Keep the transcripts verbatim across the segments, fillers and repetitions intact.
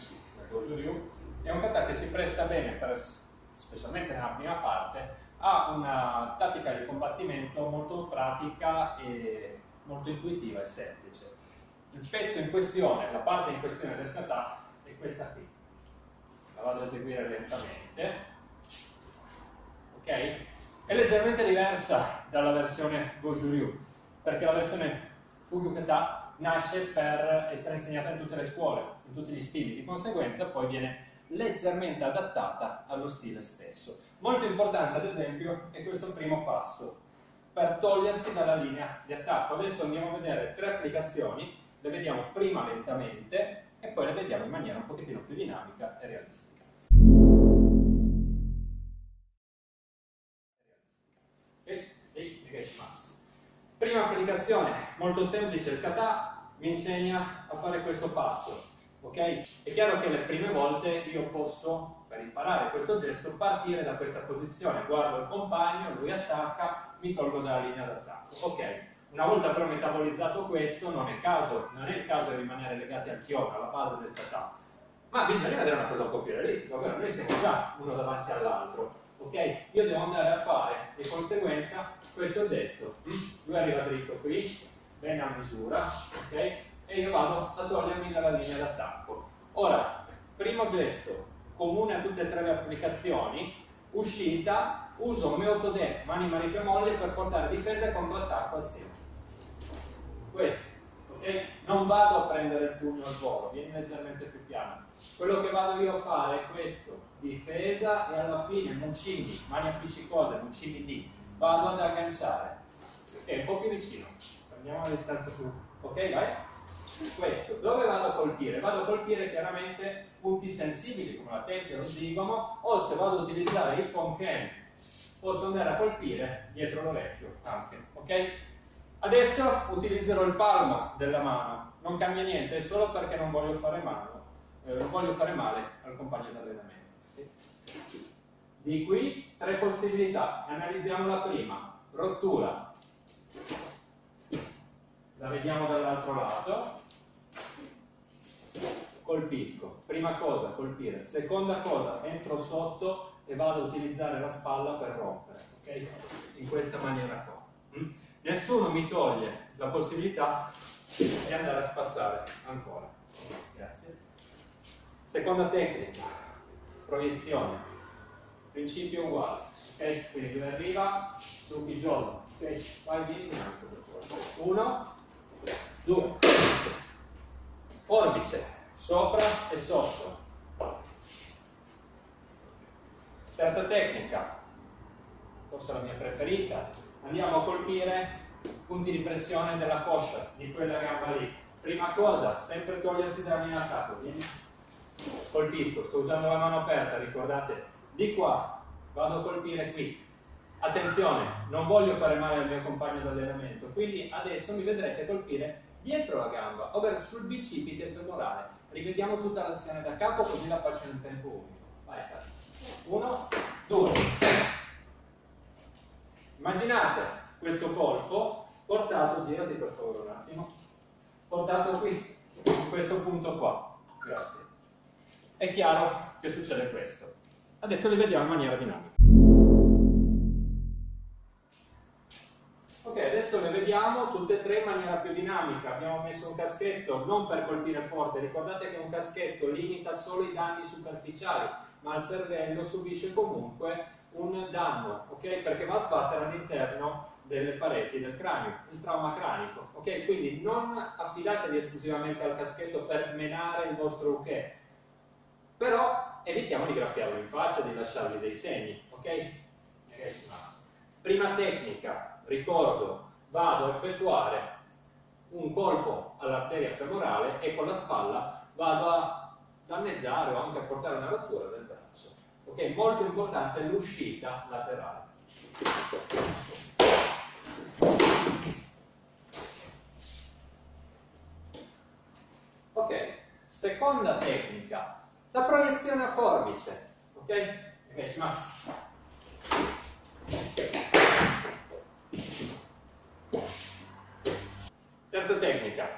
G C, la Goju-ryu, è un kata che si presta bene, per, specialmente nella prima parte, ha una tattica di combattimento molto pratica e molto intuitiva e semplice. Il pezzo in questione, la parte in questione del kata, è questa qui. La vado a eseguire lentamente, ok? È leggermente diversa dalla versione Goju-ryu, perché la versione Fukyugata nasce per essere insegnata in tutte le scuole, in tutti gli stili, di conseguenza poi viene leggermente adattata allo stile stesso. Molto importante, ad esempio, è questo primo passo per togliersi dalla linea di attacco. Adesso andiamo a vedere tre applicazioni, le vediamo prima lentamente e poi le vediamo in maniera un pochettino più dinamica e realistica. Prima applicazione, molto semplice, il kata mi insegna a fare questo passo. Okay? È chiaro che le prime volte io posso, per imparare questo gesto, partire da questa posizione, guardo il compagno, lui attacca, mi tolgo dalla linea d'attacco. Okay. Una volta però metabolizzato questo, non è, caso, non è il caso di rimanere legati al chiodo, alla base del kata, ma bisogna vedere una cosa un po' più realistica, ovvero noi siamo già uno davanti all'altro. Okay? Io devo andare a fare di conseguenza questo gesto. Lui arriva dritto qui, bene a misura, okay? E io vado a togliermi dalla linea d'attacco. Ora, primo gesto comune a tutte e tre le applicazioni, uscita, uso meoto-di, mani maniche molle, per portare difesa e contrattacco assieme. Questo, ok? Non vado a prendere il pugno al volo, vieni leggermente più piano. Quello che vado io a fare è questo, difesa e alla fine muchimi, mani appiccicose, muchimi-di, vado ad agganciare. Ok, un po' più vicino, prendiamo la distanza più, ok, vai? Questo, dove vado a colpire? Vado a colpire chiaramente punti sensibili come la tempia, lo zigomo, o se vado ad utilizzare il ponken posso andare a colpire dietro l'orecchio anche, ok? Adesso utilizzerò il palmo della mano, non cambia niente, è solo perché non voglio fare male, eh, non voglio fare male al compagno d'allenamento. Okay? Di qui tre possibilità, analizziamo la prima, rottura. La vediamo dall'altro lato, colpisco, prima cosa colpire, seconda cosa entro sotto e vado a utilizzare la spalla per rompere, ok? In questa maniera qua. Mm? Nessuno mi toglie la possibilità di andare a spazzare ancora. Grazie. Seconda tecnica, proiezione, principio uguale, ok? Quindi dove arriva, su chi gioca, ok? Vai di un uno. due, forbice, sopra e sotto. Terza tecnica, forse la mia preferita, andiamo a colpire punti di pressione della coscia, di quella gamba lì. Prima cosa, sempre togliersi dalla linea d'attacco, vieni? Colpisco, sto usando la mano aperta, ricordate, di qua, vado a colpire qui. Attenzione, non voglio fare male al mio compagno d'allenamento, quindi adesso mi vedrete colpire dietro la gamba, ovvero sul bicipite femorale. Rivediamo tutta l'azione da capo, così la faccio in un tempo unico. Vai, fai. Uno, due. Immaginate questo colpo portato, girati per favore un attimo, portato qui, in questo punto qua. Grazie. È chiaro che succede questo. Adesso li vediamo in maniera dinamica. Adesso le vediamo tutte e tre in maniera più dinamica, abbiamo messo un caschetto non per colpire forte, ricordate che un caschetto limita solo i danni superficiali, ma il cervello subisce comunque un danno, ok? Perché va a sbattere all'interno delle pareti del cranio, il trauma cranico, ok? Quindi non affidatevi esclusivamente al caschetto per menare il vostro uke, però evitiamo di graffiarlo in faccia, di lasciargli dei segni, ok? Prima tecnica, ricordo, vado a effettuare un colpo all'arteria femorale e con la spalla vado a danneggiare o anche a portare una rottura del braccio. Ok, molto importante l'uscita laterale. Ok, seconda tecnica, la proiezione a forbice. Ok? Ok, mas. Terza tecnica,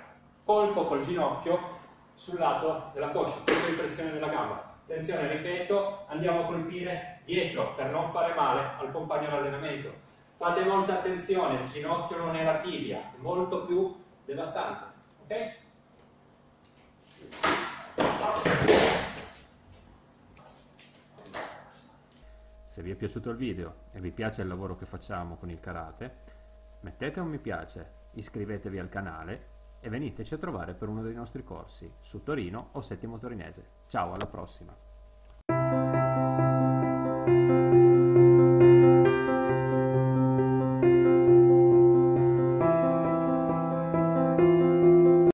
colpo col ginocchio sul lato della coscia, con pressione della gamba. Attenzione, ripeto, andiamo a colpire dietro per non fare male al compagno d'allenamento. Fate molta attenzione, il ginocchio non è la tibia, è molto più devastante. Ok? Se vi è piaciuto il video e vi piace il lavoro che facciamo con il karate, mettete un mi piace, iscrivetevi al canale e veniteci a trovare per uno dei nostri corsi su Torino o Settimo Torinese. Ciao, alla prossima!